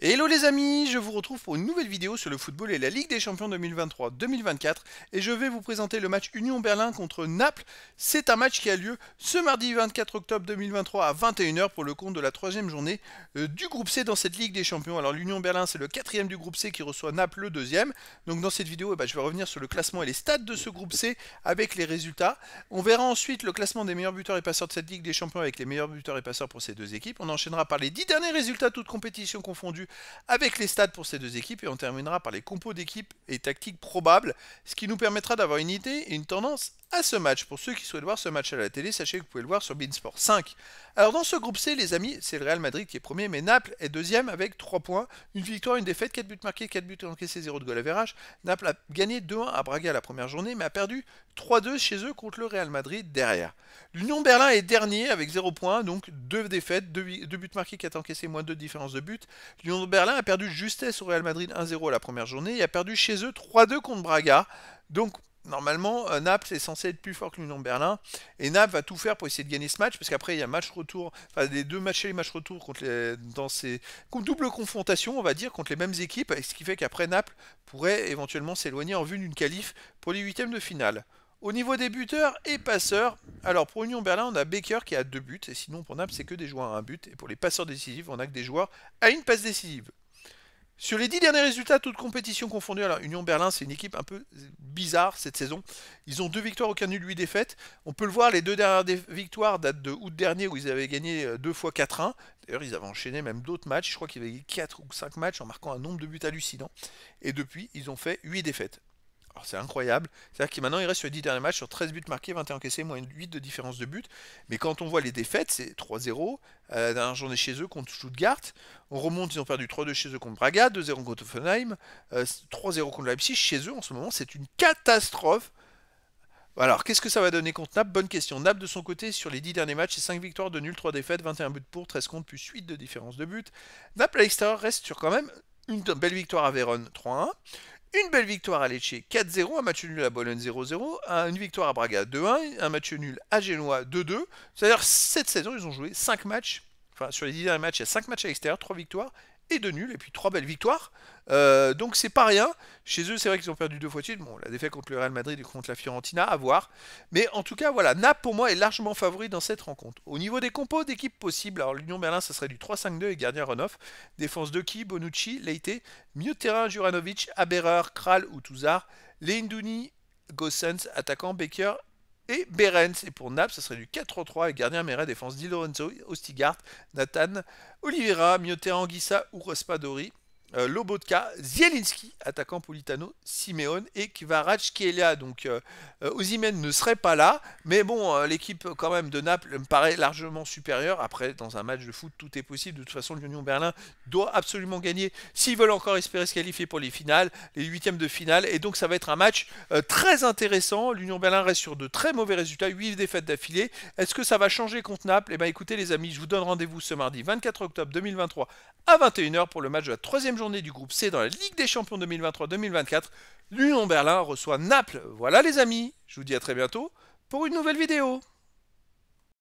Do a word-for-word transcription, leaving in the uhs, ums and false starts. Hello les amis, je vous retrouve pour une nouvelle vidéo sur le football et la Ligue des Champions deux mille vingt-trois deux mille vingt-quatre et je vais vous présenter le match Union Berlin contre Naples. C'est un match qui a lieu ce mardi vingt-quatre octobre deux mille vingt-trois à vingt et une heures pour le compte de la troisième journée du groupe C dans cette Ligue des Champions. Alors l'Union Berlin c'est le quatrième du groupe C qui reçoit Naples le deuxième. Donc dans cette vidéo eh ben, je vais revenir sur le classement et les stats de ce groupe C avec les résultats. On verra ensuite le classement des meilleurs buteurs et passeurs de cette Ligue des Champions avec les meilleurs buteurs et passeurs pour ces deux équipes. On enchaînera par les dix derniers résultats toutes compétitions confondues avec les stats pour ces deux équipes et on terminera par les compos d'équipes et tactiques probables, ce qui nous permettra d'avoir une idée et une tendance à ce match. Pour ceux qui souhaitent voir ce match à la télé, sachez que vous pouvez le voir sur BeIN Sport cinq. Alors dans ce groupe C, les amis, c'est le Real Madrid qui est premier, mais Naples est deuxième avec trois points, une victoire, une défaite, quatre buts marqués, quatre buts encaissés, zéro de goal average. Naples a gagné deux un à Braga la première journée, mais a perdu trois deux chez eux contre le Real Madrid derrière. L'Union Berlin est dernier avec zéro points, donc deux défaites, deux buts marqués, quatre encaissés, moins deux de différence de but. L'Union Berlin a perdu de justesse au Real Madrid un zéro la première journée et a perdu chez eux trois deux contre Braga. Donc normalement, Naples est censé être plus fort que l'Union Berlin. Et Naples va tout faire pour essayer de gagner ce match. Parce qu'après, il y a match retour. Enfin, les deux matchs et les matchs retour contre les, dans ces double confrontation, on va dire, contre les mêmes équipes. Ce qui fait qu'après, Naples pourrait éventuellement s'éloigner en vue d'une qualif pour les huitièmes de finale. Au niveau des buteurs et passeurs, alors pour Union Berlin, on a Becker qui a deux buts. Et sinon, pour Naples, c'est que des joueurs à un but. Et pour les passeurs décisifs, on a que des joueurs à une passe décisive. Sur les dix derniers résultats, toutes compétitions confondues, alors Union Berlin, c'est une équipe un peu bizarre cette saison. Ils ont deux victoires, aucun nul, huit défaites. On peut le voir, les deux dernières victoires datent de août dernier où ils avaient gagné deux fois quatre un. D'ailleurs, ils avaient enchaîné même d'autres matchs. Je crois qu'ils avaient gagné quatre ou cinq matchs en marquant un nombre de buts hallucinant. Et depuis, ils ont fait huit défaites. Alors c'est incroyable. C'est-à-dire que maintenant, il reste sur les dix derniers matchs sur treize buts marqués, vingt et un encaissés, moins huit de différence de but. Mais quand on voit les défaites, c'est trois zéro. La dernière journée chez eux contre Schuttgart. On remonte, ils ont perdu trois deux chez eux contre Braga, deux zéro contre Offenheim, trois zéro contre Leipzig. Chez eux, en ce moment, c'est une catastrophe. Alors, qu'est-ce que ça va donner contre Naples? Bonne question. Naples, de son côté, sur les dix derniers matchs, c'est cinq victoires, deux nuls, trois défaites, vingt et un buts pour, treize contre, plus huit de différence de but. Naples, à l'extérieur, reste sur quand même une belle victoire à Vérone, trois un. Une belle victoire à Lecce, quatre zéro, un match nul à Bologne, zéro zéro, une victoire à Braga, deux un, un match nul à Génois, deux deux. C'est-à-dire, cette saison, ils ont joué cinq matchs. Enfin, sur les dix derniers matchs, il y a cinq matchs à l'extérieur, trois victoires et deux nuls, et puis trois belles victoires. Euh, donc, c'est pas rien. Chez eux, c'est vrai qu'ils ont perdu deux fois de suite. Bon, la défaite contre le Real Madrid et contre la Fiorentina, à voir. Mais en tout cas, voilà, Naples, pour moi, est largement favori dans cette rencontre. Au niveau des compos d'équipes possibles, alors l'Union Berlin, ça serait du trois cinq deux et gardien Ronoff. Défense de qui? Bonucci, Leite, milieu de terrain, Juranovic, Aberer, Kral ou Tuzar, Leinduni, Gosens, attaquant, Becker et Berens. Et pour Naples, ça serait du quatre trois trois avec gardien Meret, défense Di Lorenzo, Ostigart, Nathan Oliveira, Mioté, Anguissa ou Rospadori, euh, Lobotka, Zielinski, attaquant Politano, Simeone et Kvarac qui est là. Donc euh, Osimhen ne serait pas là, mais bon, euh, l'équipe quand même de Naples me paraît largement supérieure. Après, dans un match de foot, tout est possible. De toute façon, l'Union Berlin doit absolument gagner s'ils veulent encore espérer se qualifier pour les finales, les huitièmes de finale. Et donc ça va être un match euh, très intéressant. L'Union Berlin reste sur de très mauvais résultats, huit défaites d'affilée. Est-ce que ça va changer contre Naples? Eh bien écoutez les amis, je vous donne rendez-vous ce mardi vingt-quatre octobre deux mille vingt-trois à vingt et une heures pour le match de la troisième journée du groupe C dans la Ligue des Champions deux mille vingt-trois deux mille vingt-quatre. L'Union Berlin reçoit Naples. Voilà les amis, je vous dis à très bientôt pour une nouvelle vidéo.